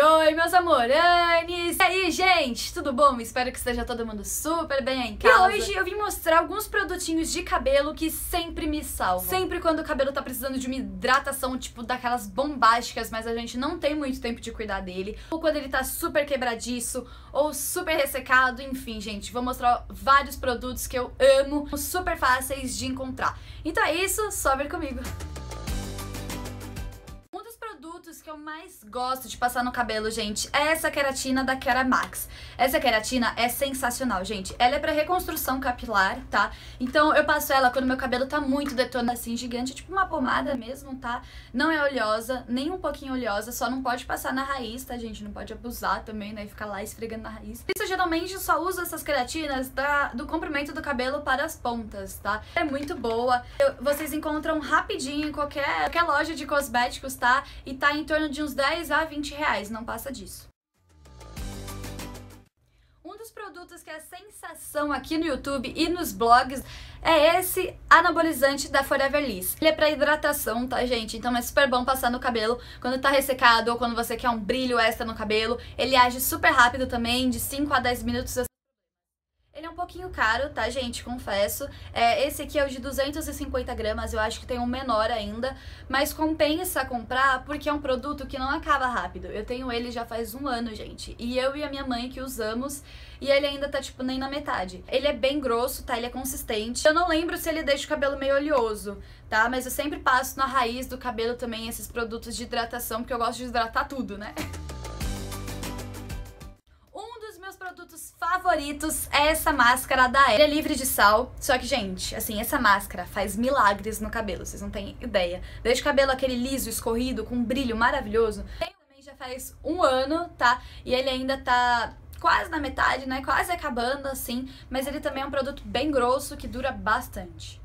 Oi, meus amoranes! E aí, gente? Tudo bom? Espero que esteja todo mundo super bem aí em casa. E hoje eu vim mostrar alguns produtinhos de cabelo que sempre me salvam. Sempre quando o cabelo tá precisando de uma hidratação, tipo, daquelas bombásticas, mas a gente não tem muito tempo de cuidar dele. Ou quando ele tá super quebradiço, ou super ressecado, enfim, gente. Vou mostrar vários produtos que eu amo, super fáceis de encontrar. Então é isso, só vir comigo! Produtos que eu mais gosto de passar no cabelo, gente, é essa queratina da Keramax. Essa queratina é sensacional, gente. Ela é pra reconstrução capilar, tá? Então eu passo ela quando meu cabelo tá muito detonado, assim, gigante, tipo uma pomada mesmo, tá? Não é oleosa, nem um pouquinho oleosa, só não pode passar na raiz, tá, gente? Não pode abusar também, né? E ficar lá esfregando na raiz. Por isso, eu geralmente só uso essas queratinas do comprimento do cabelo para as pontas, tá? É muito boa. Vocês encontram rapidinho em qualquer loja de cosméticos, tá? E tá em torno de uns 10 a 20 reais, não passa disso. Um dos produtos que é sensação aqui no YouTube e nos blogs é esse anabolizante da Forever Liss. Ele é pra hidratação, tá, gente? Então é super bom passar no cabelo quando tá ressecado ou quando você quer um brilho extra no cabelo. Ele age super rápido também, de 5 a 10 minutos. Ele é um pouquinho caro, tá, gente? Confesso. Esse aqui é o de 250 gramas, eu acho que tem um menor ainda, mas compensa comprar porque é um produto que não acaba rápido. Eu tenho ele já faz um ano, gente, e eu e a minha mãe que usamos, e ele ainda tá, tipo, nem na metade. Ele é bem grosso, tá? Ele é consistente. Eu não lembro se ele deixa o cabelo meio oleoso, tá? Mas eu sempre passo na raiz do cabelo também esses produtos de hidratação, porque eu gosto de hidratar tudo, né? Produtos favoritos é essa máscara da Air. Ele é livre de sal, só que, gente, assim, essa máscara faz milagres no cabelo, vocês não têm ideia. Deixa o cabelo aquele liso, escorrido, com um brilho maravilhoso. Ele também já faz um ano, tá? E ele ainda tá quase na metade, né? Quase acabando, assim. Mas ele também é um produto bem grosso que dura bastante.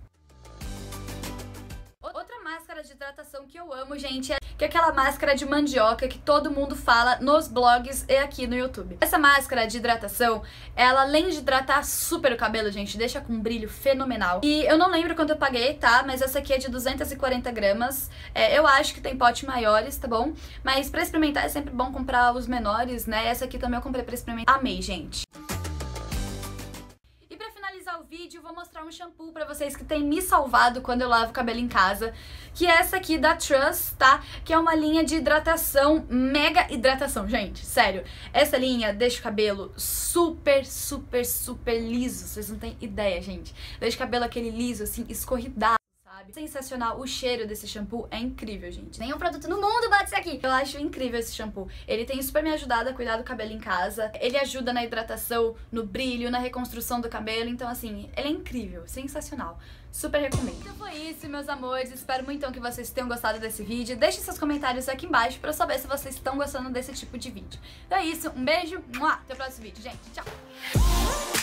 Outra máscara de hidratação que eu amo, gente, é aquela máscara de mandioca que todo mundo fala nos blogs e aqui no YouTube. Essa máscara de hidratação, ela além de hidratar super o cabelo, gente, deixa com um brilho fenomenal. E eu não lembro quanto eu paguei, tá? Mas essa aqui é de 240 gramas. Eu acho que tem potes maiores, tá bom? Mas pra experimentar é sempre bom comprar os menores, né? Essa aqui também eu comprei pra experimentar. Amei, gente! O vídeo, vou mostrar um shampoo pra vocês que tem me salvado quando eu lavo o cabelo em casa, que é essa aqui da Truss, tá? Que é uma linha de hidratação, mega hidratação, gente, sério. Essa linha deixa o cabelo super, super, super liso, vocês não têm ideia, gente. Deixa o cabelo aquele liso, assim, escorridado. Sensacional, o cheiro desse shampoo é incrível, gente. Nenhum produto no mundo bate isso aqui. Eu acho incrível esse shampoo. Ele tem super me ajudado a cuidar do cabelo em casa. Ele ajuda na hidratação, no brilho, na reconstrução do cabelo. Então, assim, ele é incrível, sensacional. Super recomendo. Então foi isso, meus amores. Espero muito que vocês tenham gostado desse vídeo. Deixem seus comentários aqui embaixo pra eu saber se vocês estão gostando desse tipo de vídeo. Então é isso, um beijo, até o próximo vídeo, gente. Tchau!